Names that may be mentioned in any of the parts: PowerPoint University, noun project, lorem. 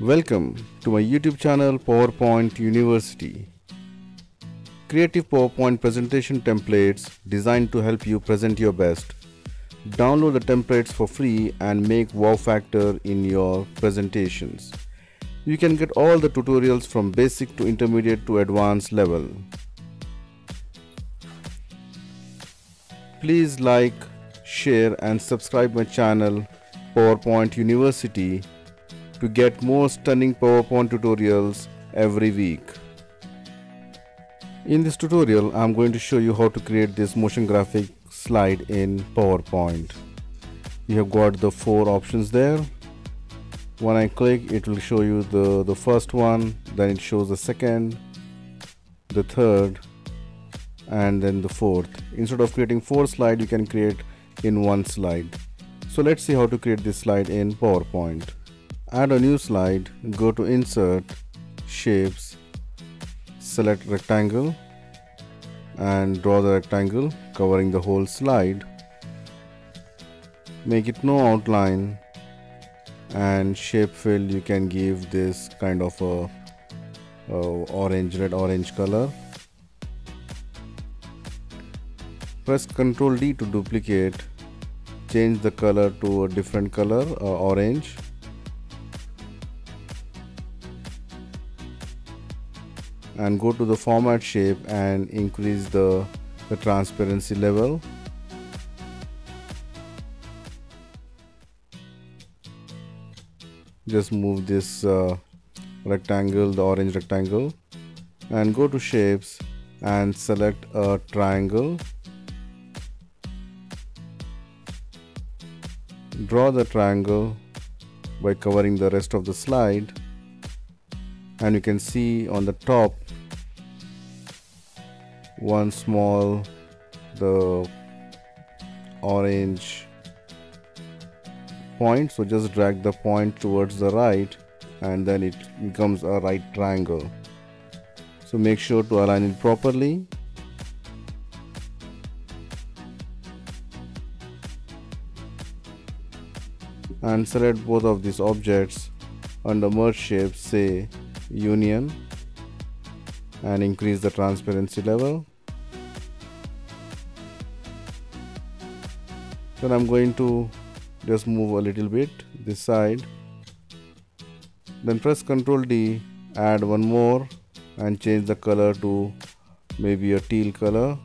Welcome to my YouTube channel PowerPoint University. Creative PowerPoint presentation templates designed to help you present your best. Download the templates for free and make wow factor in your presentations. You can get all the tutorials from basic to intermediate to advanced level. Please like, share and subscribe my channel PowerPoint University to get more stunning PowerPoint tutorials every week. In this tutorial, I'm going to show you how to create this motion graphic slide in PowerPoint. You have got the four options there. When I click, it will show you the first one, then it shows the second, the third, and then the fourth. Instead of creating four slides, you can create in one slide. So let's see how to create this slide in PowerPoint. Add a new slide, go to Insert, Shapes, select Rectangle and draw the rectangle covering the whole slide. Make it no outline, and shape fill you can give this kind of a orange, red-orange color. Press Ctrl D to duplicate, change the color to a different color, orange. And go to the format shape and increase the transparency level. Just move this rectangle, the orange rectangle, and go to shapes and select a triangle. Draw the triangle by covering the rest of the slide, and you can see on the top one small, the orange point, so just drag the point towards the right and then it becomes a right triangle. So make sure to align it properly. And select both of these objects under merge shape, say union, and increase the transparency level. Then I'm going to just move a little bit this side, then press Ctrl D, add one more and change the color to maybe a teal color,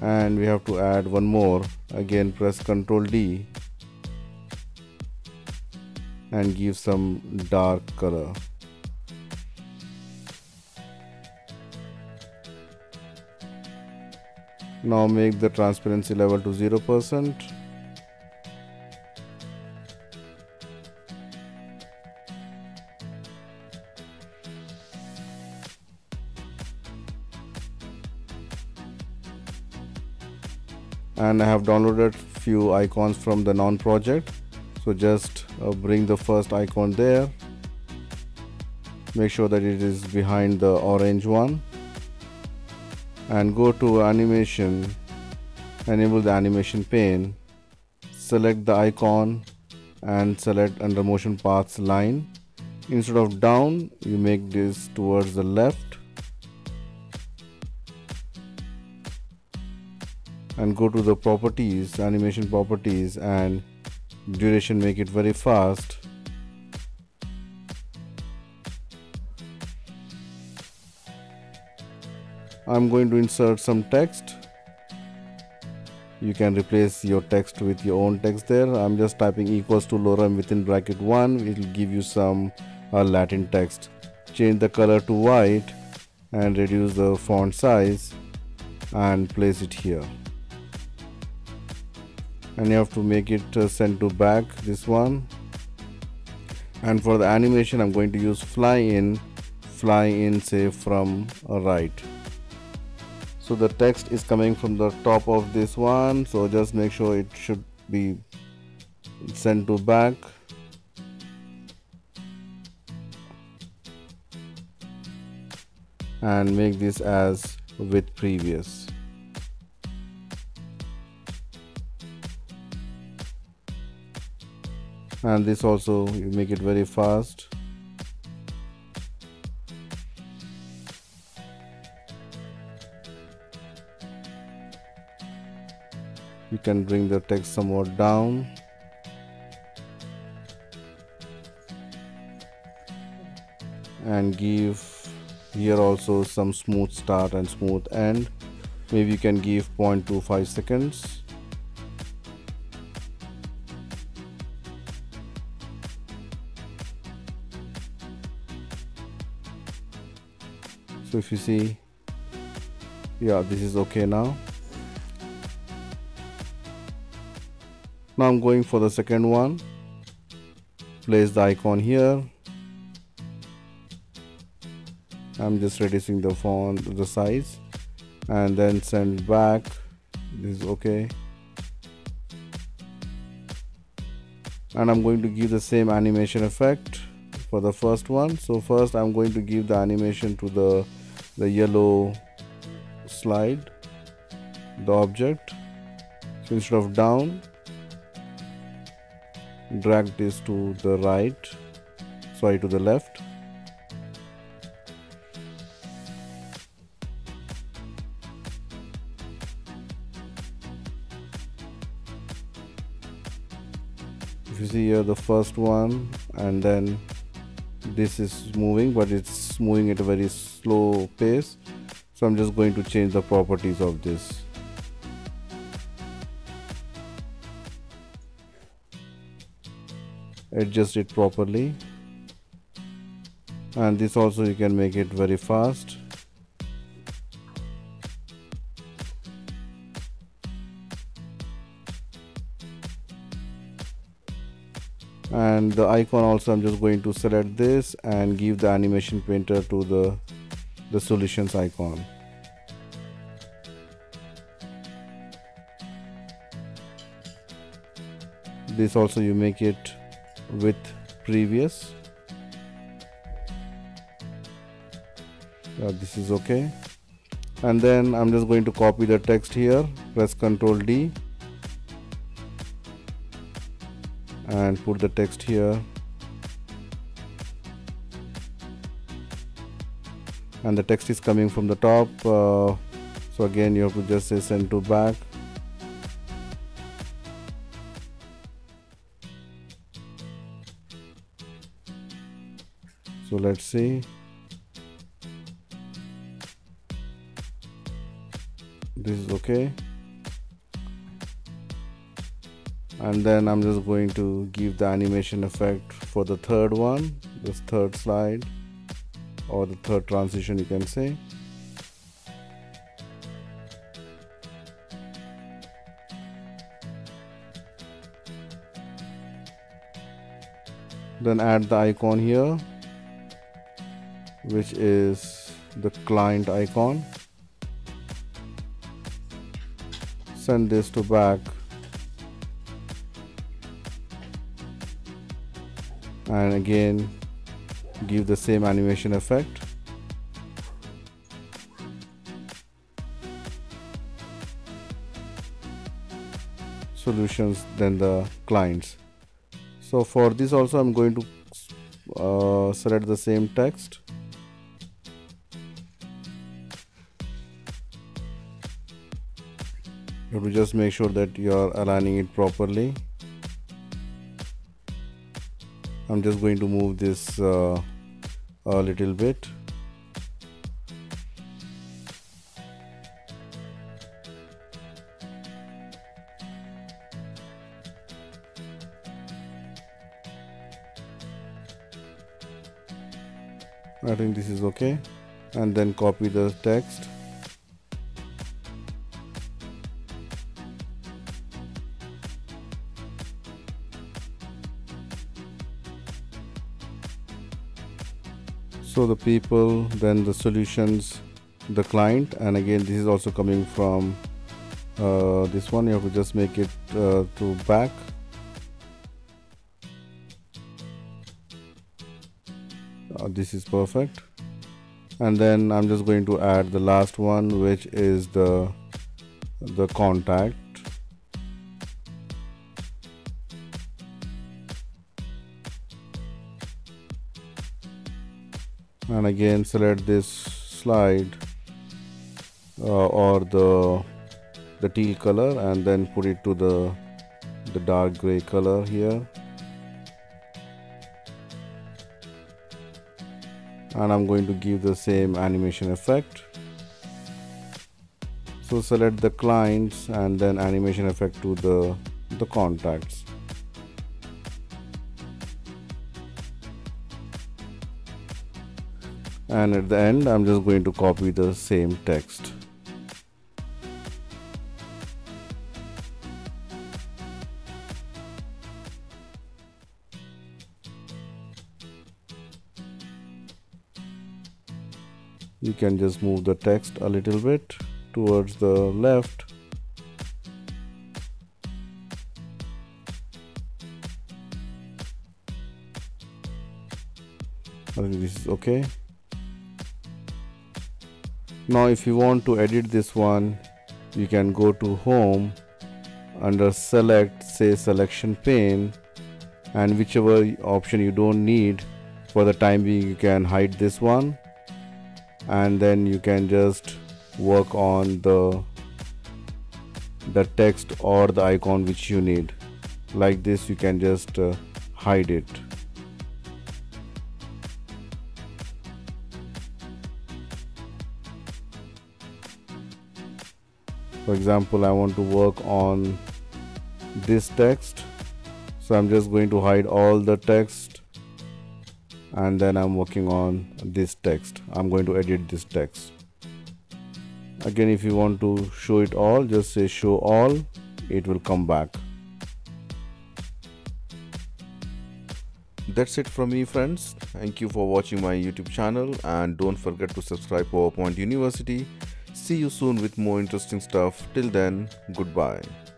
and we have to add one more. Again press Ctrl D and give some dark color. Now make the transparency level to 0%. And I have downloaded few icons from the noun project. So just bring the first icon there. Make sure that it is behind the orange one. And go to animation, enable the animation pane, select the icon and select under motion paths line. Instead of down, you make this towards the left and go to the properties, animation properties, and duration make it very fast. I'm going to insert some text. You can replace your text with your own text there. I'm just typing equals to lorem within bracket 1. It will give you some Latin text. Change the color to white and reduce the font size and place it here. And you have to make it send to back, this one. And for the animation, I'm going to use fly in, say from right. So the text is coming from the top of this one, so just make sure it should be sent to back. And make this as with previous. and this also you make it very fast. You can bring the text somewhat down. And give here also some smooth start and smooth end. Maybe you can give 0.25 seconds. So if you see, yeah, this is okay now. Now I'm going for the second one. Place the icon here. I'm just reducing the font, the size, and then send back. This is okay. And I'm going to give the same animation effect for the first one. So first I'm going to give the animation to the yellow slide, the object. So instead of down, drag this to the right, sorry, to the left. If you see here, the first one, and then this is moving, but it's moving at a very slow pace. So I'm just going to change the properties of this. Adjust it properly, and this also you can make it very fast. And the icon also I'm just going to select this and give the animation painter to the solutions icon. This also you make it with previous. This is okay. And then I'm just going to copy the text here, press Ctrl D and put the text here, and the text is coming from the top, so again you have to just say send to back. So let's see, this is okay. And then I'm just going to give the animation effect for the third one, this third slide or the third transition, you can say. Then add the icon here, which is the client icon. Send this to back and again give the same animation effect. Solutions, then the clients. So for this also I'm going to select the same text. You have to just make sure that you are aligning it properly. I'm just going to move this a little bit. I think this is okay. And then copy the text. So the people, then the solutions, the client, and again this is also coming from this one. You have to just make it to back. This is perfect. And then I'm just going to add the last one, which is the contact. and again select this slide or the teal color, and then put it to the dark gray color here. And I'm going to give the same animation effect. So select the clients and then animation effect to the contacts. And at the end, I'm just going to copy the same text. You can just move the text a little bit towards the left. I think this is okay. Now if you want to edit this one, you can go to Home, under Select, say Selection Pane, and whichever option you don't need for the time being, you can hide this one. And then you can just work on the text or the icon which you need. Like this, you can just hide it. For example, I want to work on this text, so I'm just going to hide all the text. And then I'm working on this text. I'm going to edit this text. Again, if you want to show it all, just say show all, it will come back. That's it from me, friends. Thank you for watching my YouTube channel, and don't forget to subscribe PowerPoint University. See you soon with more interesting stuff. Till then, goodbye.